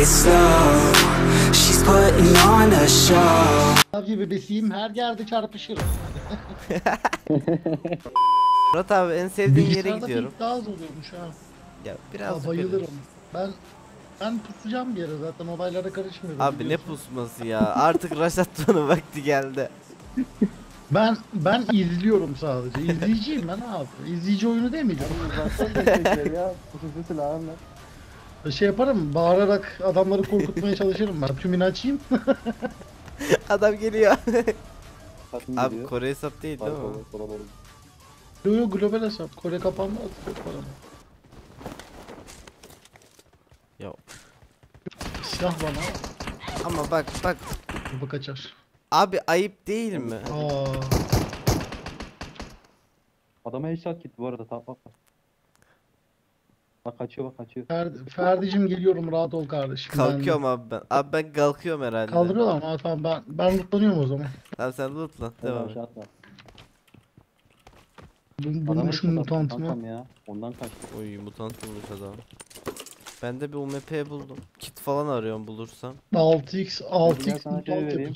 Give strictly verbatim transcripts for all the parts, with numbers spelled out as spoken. it slow. She's putting on a show. Gibi besiyim, her yerde çarpışırım. Murat abi, en sevdiğin yere gidiyorum. Daha zor oluyormuş ha. Ya biraz ya, bayılırım. Görürüm. Ben ben pusacağım bir yere zaten, olaylara karışmıyorum. Abi biliyorsun. Ne pusması ya? Artık Raşat'ın vakti geldi. Ben ben izliyorum sadece. İzleyiciyim ben abi. İzleyici oyunu demeyeceğim. Zaten ya. Pusası lazım. Şey yaparım, bağırarak adamları korkutmaya çalışırım ben. Tümünü açayım. Adam geliyor. Abi Kore hesap değil değil mi? Yok yok, global hesap. Kore kapanmaz. Yo. Silah bana. Ama bak bak. Bu kaçar. Abi ayıp değil mi? Aa. Adama headshot gitti bu arada. Bak bak. Bak kaçıyor, bak kaçıyor. Ferdi, Ferdi'cim geliyorum, rahat ol kardeşim. Kalkıyorum ben... abi ben. Abi ben kalkıyorum herhalde. Kaldırıyorlar mı? Ha, tamam ben ben lootlanıyorum o zaman. Tamam sen lootlan. Devam et. Bulmuşum mutantımı ya. Ondan kaçtı. Oy, mutant bulmuş adam. Ben de bir U M P buldum. Kit falan arıyorum bulursam. altı x altı x mutant yapacağım.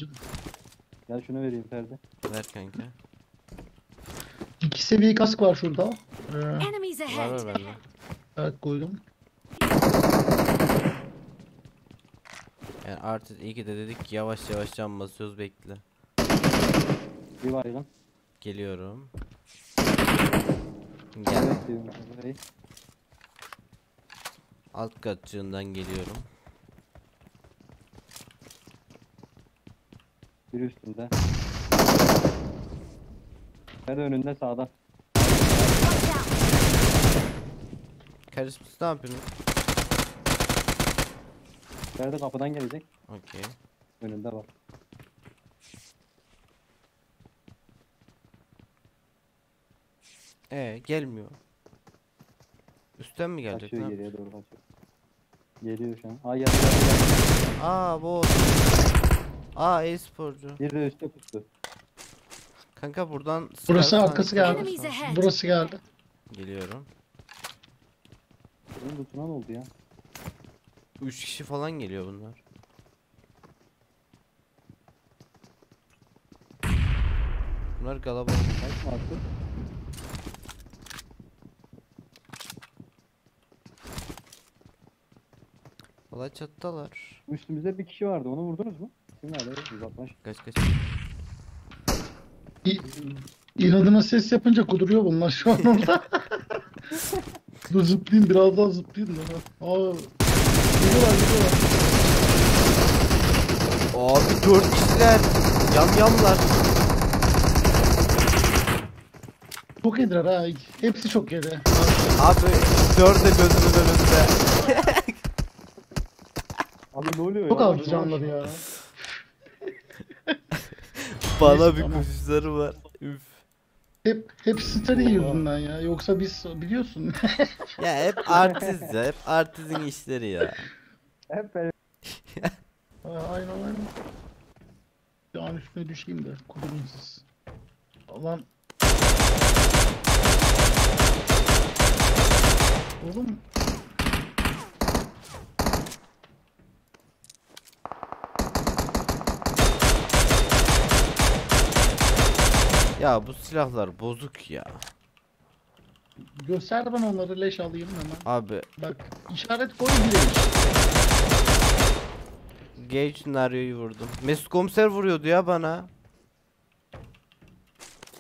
Gel şunu vereyim Ferdi. Ver kanka. İki seviye kask var şurada. Ee, var var bende. Evet koydum. Yani artık iyi ki de dedik, yavaş yavaş can basıyoruz, bekle. Bir var lan. Geliyorum. Gel. Evet, alt katçığından geliyorum. Bir üstünde. Ben önünde sağda. Karışmış, ne yapıyorsun? Nerede, kapıdan gelecek? Okey. Önünde bak. Ee gelmiyor. Üstten mi gelecek? Kaçıyor, geriye doğru kaçıyor. Geliyor şu an. Aa geldi. Aa bu. Aa e-sporcu. Bir de üstte tuttu. Kanka buradan. Burası arkası geldi. Burası geldi. Geliyorum. Bunun lutuna ne oldu ya? üç kişi falan geliyor bunlar. Bunlar kalabalık. Kaç artık? Valla çattalar. Üstümüzde bir kişi vardı, onu vurdunuz mu? Kim nerede? yüz altmış. Kaç kaç. İnadına ses yapınca kuduruyor bunlar şu an orada. Dur zıplayayım, biraz daha zıplayayım da. Aa. Gidiyorlar, gidiyorlar. Abi dört kişiler. Yam yamlar. Çok yediler ha. Hepsi çok yedi. Abi dörde gözümün önünde. Abi ne oluyor çok ya? Çok aldı canları ya. Bana bir kuşları var. Üf. Hep hep story yüzünden ya. Yoksa biz biliyorsun. Ya hep artist ya. Hep artistin işleri ya. Hep böyle. Aynen aynen. Dağın üstüne düşeyim de kurumunsuz. Ulan. Oğlum. Ya bu silahlar bozuk ya. Göster bana onları, leş alayım hemen. Abi. Bak işaret koy diye. Gage Nario'yu vurdum. Mesut komiser vuruyordu ya bana.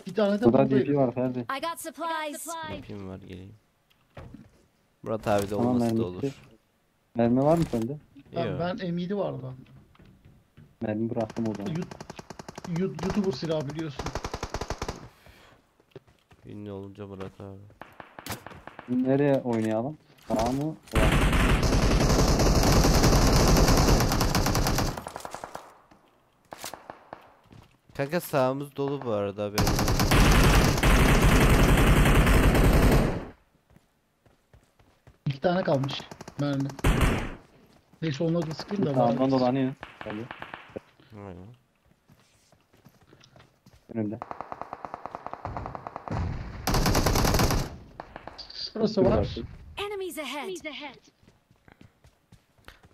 Bir tane de D P var Ferdi. I got supplies. D P'm var, geleyim. Murat abi de tamam, olması da olur. Mermi var mı sende? Yok. Ben M yedi vardı. Mermi bıraktım o zaman. YouTuber silahı biliyorsun. Ünlü olunca Murat abi. Nereye oynayalım? Sağa mı? Kanka sağımız dolu bu arada benim. İki tane kalmış. Mermi. Neyse onları da sıkayım da. Sağımdan dolanıyor. Tabii. Aynen. Önümde. Burası var.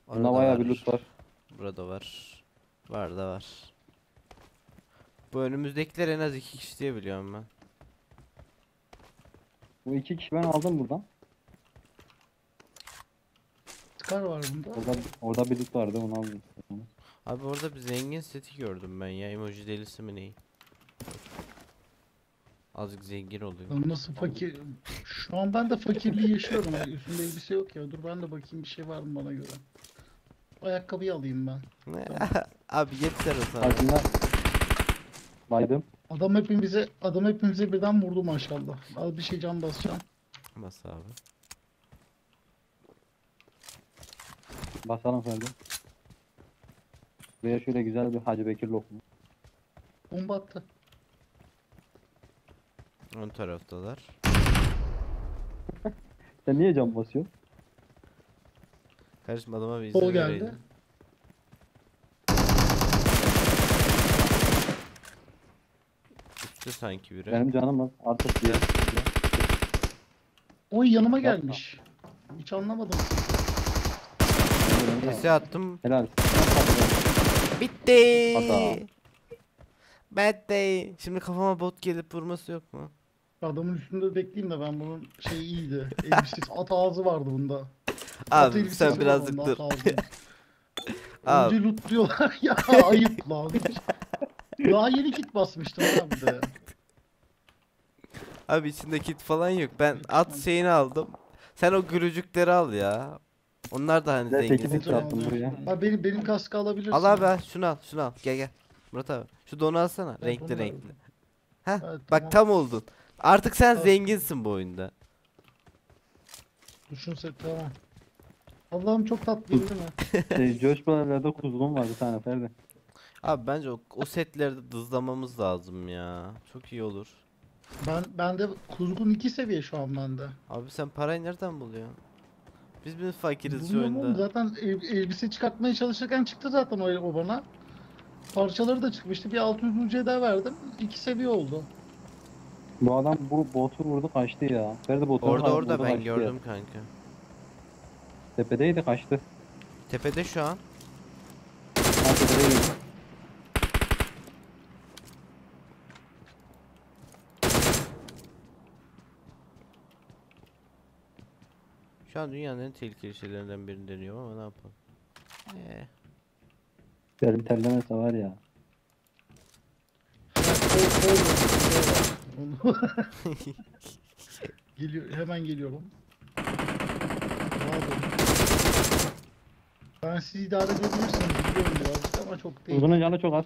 Bunda bayağı bir loot var. Burada var. Var da var. Bu önümüzdekiler en az iki kişi diye biliyorum ben. Bu iki kişi ben aldım buradan. Çıkar var bunda. Orada, orada bir loot vardı, onu aldım. Abi orada bir zengin seti gördüm ben ya, emoji delisi mi neyi? Azıcık zengin oluyor. Nasıl fakir? Şu an ben de fakirliği yaşıyorum. Üstümde elbise yok ya. Dur ben de bakayım bir şey var mı bana göre. Ayakkabıyı alayım ben. Abi yeter o sana. Baydım. Adam hepimize, adam hepimize birden vurdu maşallah. Az bir şey can basacağım. Bas abi. Basalım efendim. Buraya şöyle güzel bir Hacı Bekir lokma. Bomba attı. Ön taraftalar. Sen niye cam basıyorsun? Kardeşim adama bir izin vereydim. Üstte sanki biri. Benim canım var. Artık diye. Oy yanıma gelmiş. Hiç anlamadım. Sesi attım. Helal. Bitti. Hata. Bitti. Şimdi kafama bot gelip vurması yok mu? Adamın üstünde bekleyeyim de ben, bunun şeyi iyiydi. Elbisiz at ağzı vardı bunda. Abi at sen birazcık dur. Önce loot diyorlar ya, ayıp lan. Daha yeni kit basmıştım abi de. Abi içinde kit falan yok. Ben at şeyini aldım. Sen o gülücükleri al ya. Onlar da hani zengin. Abi benim benim kaskı alabilirsin. Al abi ha, şunu al, şunu al. Gel gel. Murat abi şu donu alsana, evet, renkli renkli. Heh, evet, bak tamam. Tam oldun. Artık sen tamam. Zenginsin bu oyunda. Düşünsek tamam. Allah'ım çok tatlıydı değil mi? Şey, coşmalarda kuzgun var bir tane Ferdi. Abi bence o, o setlerde dızlamamız lazım ya. Çok iyi olur. Ben bende kuzgun iki seviye şu an bende. Abi sen parayı nereden buluyorsun? Biz biz fakiriz şu oyunda. Zaten el, elbise çıkartmaya çalışırken çıktı zaten o, o bana. Parçaları da çıkmıştı. Bir altı yüz ucuya daha verdim. İki seviye oldu. Bu adam bu botu vurdu kaçtı ya. Nerede botu? Orada orada ben gördüm ya. Kanka. Tepedeydi kaçtı. Tepede şu an. Ha, tepedeydi. Şu an dünyanın en tehlikeli şeylerinden birini deniyorum ama ne yapalım. Eee. Benim terlemese var ya. Geliyor, hemen geliyorum. Ben sizi idare edebilirsiniz biliyorum ya ama çok değil. Uzunun canı çok az.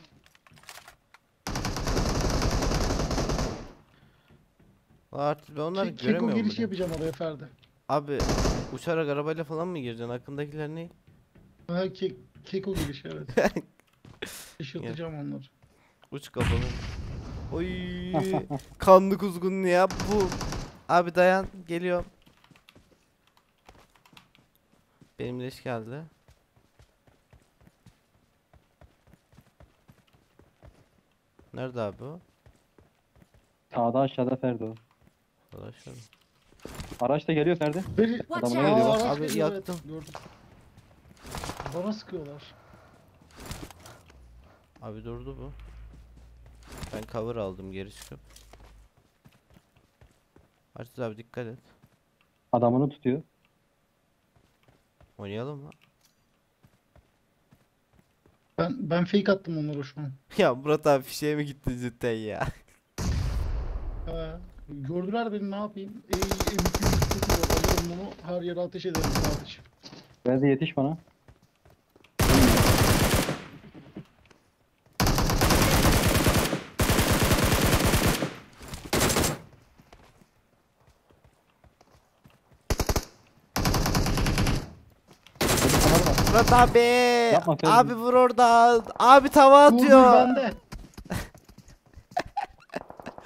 Artık onlar göremiyor mu? Keko giriş yapacağım oraya Ferdi. Abi uçarak arabayla falan mı gireceksin? Hakkındakiler ne? Ha ke keko giriş evet. Işıltacağım onları. Uç kafalı. Oy, kanlı kuzgun ya bu. Abi dayan, geliyor. Benim leş geldi. Nerede abi o? Sağda aşağıda Ferdi o. Aşağıda. Araç da geliyor Ferdi. Adam bana geliyor. Aa, abi yaktım. Evet, bana sıkıyorlar. Abi durdu bu. Ben cover aldım geri çıkıp. Artık abi dikkat et. Adamını tutuyor. Oynayalım mı? Ben ben fake attım onlara şu an. Ya Murat abi fişeye mi gitti cidden ya? Ee, gördüler beni, ne yapayım? Ee, M iki yüz onu her yere ateş ederim kardeşim. Ben de yetiş bana. Murat abi, yapma, abi vur oradan, abi tava atıyor. Dur, bende.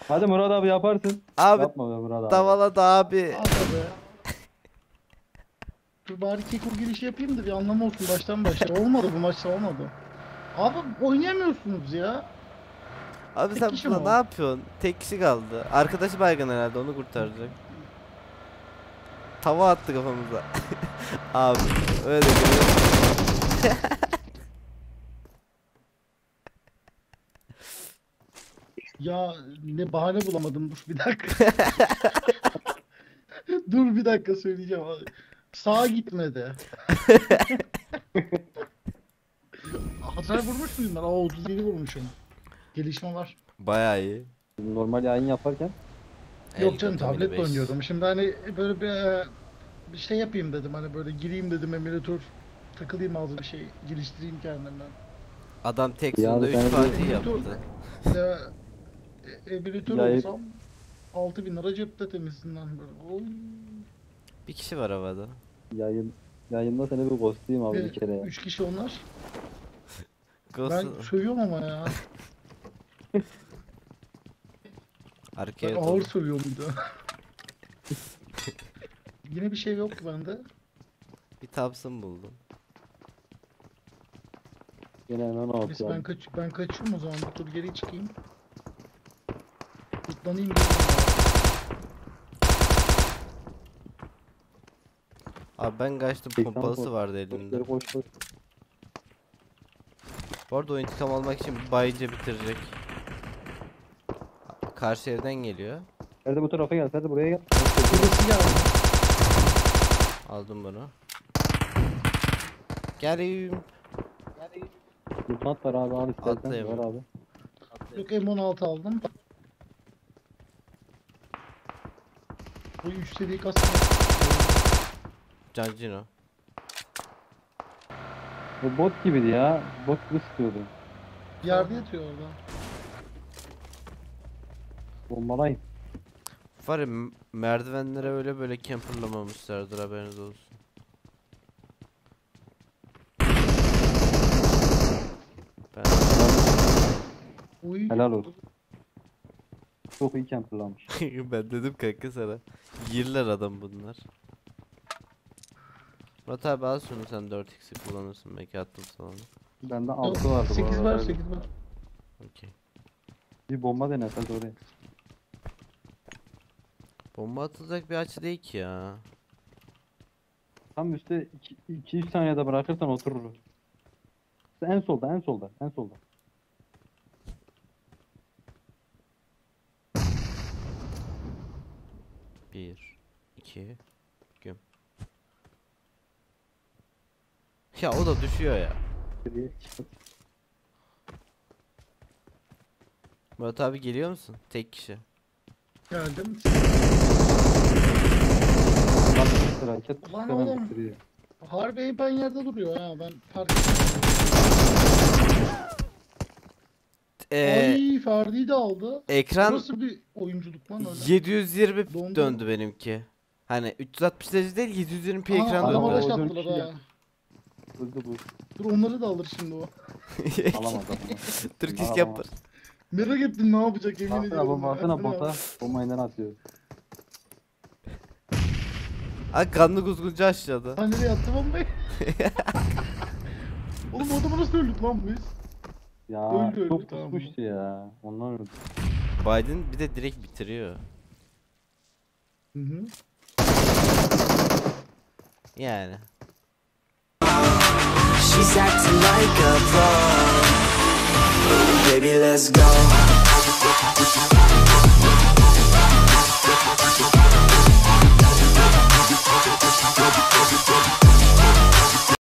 Hadi Murat abi yaparsın. Abi, yapma be Murat abi. Tavaladı abi. Dur bari keko girişi yapayım da bir anlamı olsun baştan başla. Olmadı bu maçta, olmadı. Abi oynayamıyorsunuz ya. Abi tek sen burada ne yapıyorsun? Tek kişi kaldı. Arkadaşı baygın herhalde, onu kurtaracak. Tava attı kafamıza. Abi öyle geliyor. Ya ne bahane bulamadım, dur bir dakika. Dur bir dakika söyleyeceğim. Sağa gitmedi. Hasar vurmuş muyum ben? Aa, otuz yedi vurmuşum. Gelişme var. Bayağı iyi. Normal yayın yaparken? El yok canım, tabletle oynuyordum. Şimdi hani böyle bir, bir şey yapayım dedim, hani böyle gireyim dedim, emülatör takılayım, az bir şey geliştireyim kendimden. Adam tek sonunda üç parti yaptı. Emülatör olsam altı bin lira cepte temizliğinden böyle. Oy. Bir kişi var havada. Yayın, yayında seni bir ghostlayayım abi bir kere. üç kişi onlar. Ben sövüyorum ama ya. Ben ağır sövüyorum bir daha. Yine bir şey yok bende. Bir Thompson buldum. Yine hemen altı. Biz ben, kaç ben kaçıyorum o zaman. Dur geri çıkayım. Kutlanayım. Abi ben kaçtım, pompalısı vardı elimde. Bu arada o intikam almak için bayıca bitirecek. Karşı evden geliyor. Nerede, bu tarafa gel, nerede, buraya gel. Burası gel. Aldım bunu. Geleyim. Geleyim. Lütmat var abi, al istersen. Atlayayım. Var abi. Yok, M on altı aldım. Bu üç seviye kasma. Cancino. Bu bot gibiydi ya. Bot gibi sıkıyordu. Yerde yatıyor orada. Bombalayın. Var ya, merdivenlere öyle böyle camperlamamışlardır, haberiniz olsun. Ben... Helal olsun. Çok iyi camperlamış. Ben dedim kanka sana. Yirler adam bunlar. Murat abi al şunu, sen dört x'i kullanırsın belki, attım sana. Bende altı vardı. sekiz var, sekiz var. Okey. Bir bomba denersen oraya. Bomba atılacak bir açı değil ki ya. Tam üstte iki üç saniyede bırakırsan oturur. En solda, en solda, en solda. bir iki Güm. Ya o da düşüyor ya. Murat abi geliyor musun? Tek kişi. Geldim. Lan oğlum. Harbi ben yerde duruyor ha, ben fark ettim. Ee, Ay, Ferdi'yi de aldı. Ekran nasıl bir oyunculuk lan öyle? yedi yüz yirmi Dondu. Döndü benimki. Hani üç yüz altmış derece değil, yedi yüz yirmi p Aa, ekran döndü. Dur onları da alır şimdi o. Alamaz. Türk iş yapar. Merak ettim ne yapacak, yemin ediyorum. Aslına bomba, aslına bota. Bomba inden atıyor. Ay kanlı kuzguncu aşağıda. Sen nereye attı bombayı? Oğlum adamı nasıl öldük lan biz? Ya öldü, öldü, çok tamam tutmuştu ya. Onlar öldü. Biden bir de direkt bitiriyor. Hı hı. Yani. She's acting like a pro. Baby, let's go.